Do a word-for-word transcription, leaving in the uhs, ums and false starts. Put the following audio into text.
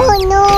Oh no!